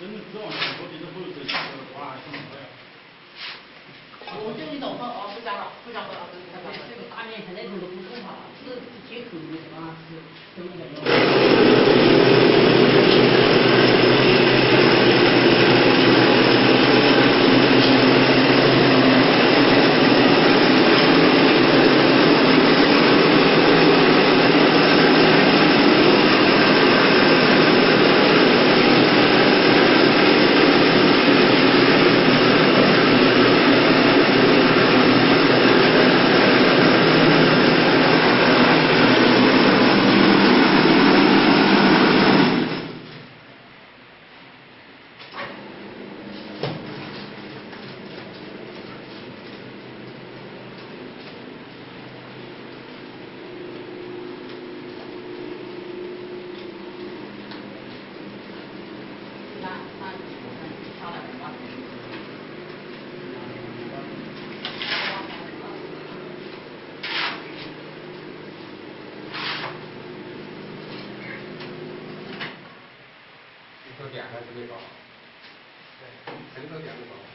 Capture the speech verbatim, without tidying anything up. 真的指望生活的都不是哇，什么玩意儿？我这一早上啊，不加了，不加了，不加了。这个大面现在都不正常了，是进口的啊，是怎么怎么。 点还是最高，对，谁都点最高。